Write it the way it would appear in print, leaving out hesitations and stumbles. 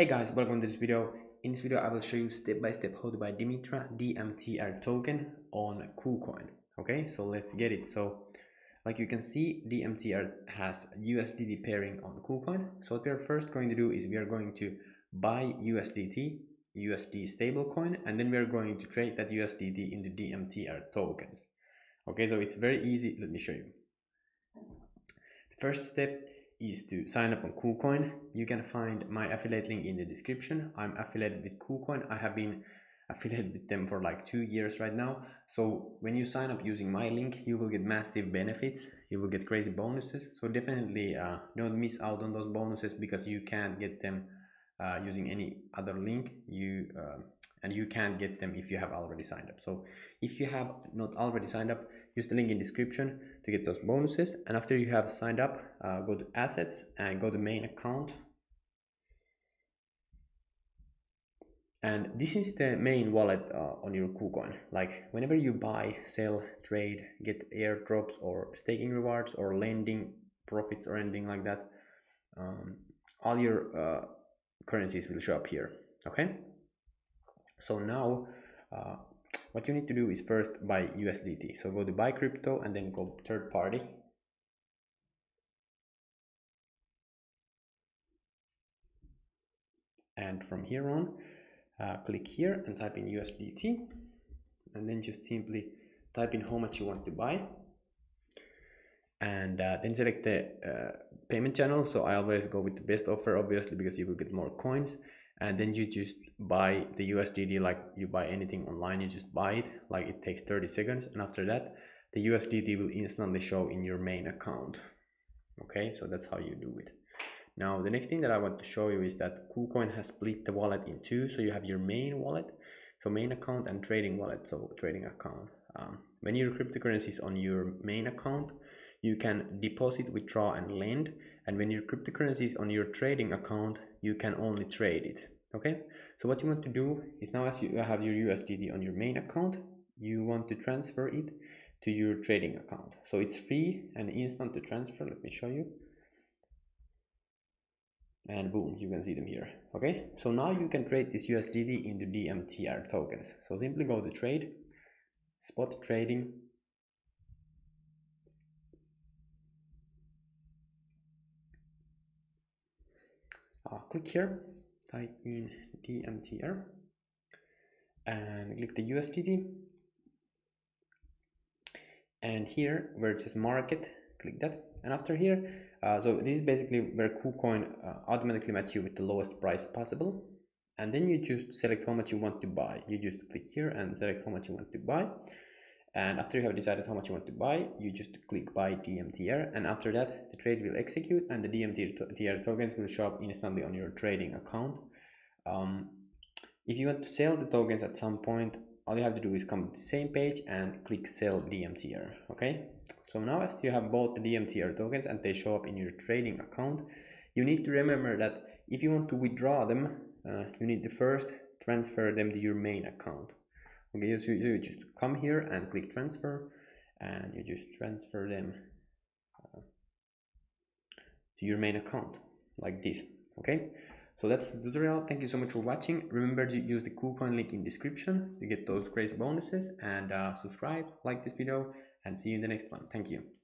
Hey guys, welcome to this video. In this video I will show you step by step how to buy Dimitra DMTR token on KuCoin. Okay, so let's get it. So like you can see, DMTR has USDT pairing on KuCoin. So what we are first going to do is we are going to buy USD stablecoin, and then we are going to trade that USDT into DMTR tokens. Okay, so it's very easy. Let me show you. The first step is to sign up on KuCoin. You can find my affiliate link in the description. I'm affiliated with KuCoin. I have been affiliated with them for like 2 years right now. So when you sign up using my link, you will get massive benefits. You will get crazy bonuses. So definitely don't miss out on those bonuses, because you can't get them using any other link. You can't get them if you have already signed up. So if you have not already signed up, use the link in description to get those bonuses. And after you have signed up, go to assets and go to main account. And this is the main wallet on your KuCoin. Like whenever you buy, sell, trade, get airdrops or staking rewards or lending profits or anything like that, all your currencies will show up here. Okay, so now what you need to do is first buy USDT. So go to buy crypto and then go third party. And from here on, click here and type in USDT, and then just simply type in how much you want to buy, and then select the payment channel. So I always go with the best offer, obviously, because you will get more coins. And then you just buy the USDT like you buy anything online. You just buy it. Like it takes 30 seconds, and after that the USDT will instantly show in your main account. Okay, so that's how you do it. Now the next thing that I want to show you is that KuCoin has split the wallet in two. So you have your main wallet, so main account, and trading wallet, so trading account. When your cryptocurrency is on your main account, you can deposit, withdraw, and lend. And when your cryptocurrency is on your trading account, you can only trade it. Okay, so what you want to do is, now as you have your USDT on your main account, you want to transfer it to your trading account. So it's free and instant to transfer. Let me show you. And boom, you can see them here. Okay, so now you can trade this USDT into DMTR tokens. So simply go to trade, spot trading. Click here, type in DMTR and click the USDT, and here where it says market, click that. And after here, so this is basically where KuCoin automatically matches you with the lowest price possible. And then you just select how much you want to buy. You just click here and select how much you want to buy. And after you have decided how much you want to buy, you just click buy DMTR, and after that the trade will execute and the DMTR tokens will show up instantly on your trading account. If you want to sell the tokens at some point, all you have to do is come to the same page and click sell DMTR. Okay, so now as you have bought the DMTR tokens and they show up in your trading account, you need to remember that if you want to withdraw them, you need to first transfer them to your main account. Okay, so you just come here and click transfer, and you just transfer them to your main account like this. Okay, so that's the tutorial. Thank you so much for watching. Remember to use the KuCoin link in description to get those crazy bonuses, and subscribe, like this video, and see you in the next one. Thank you.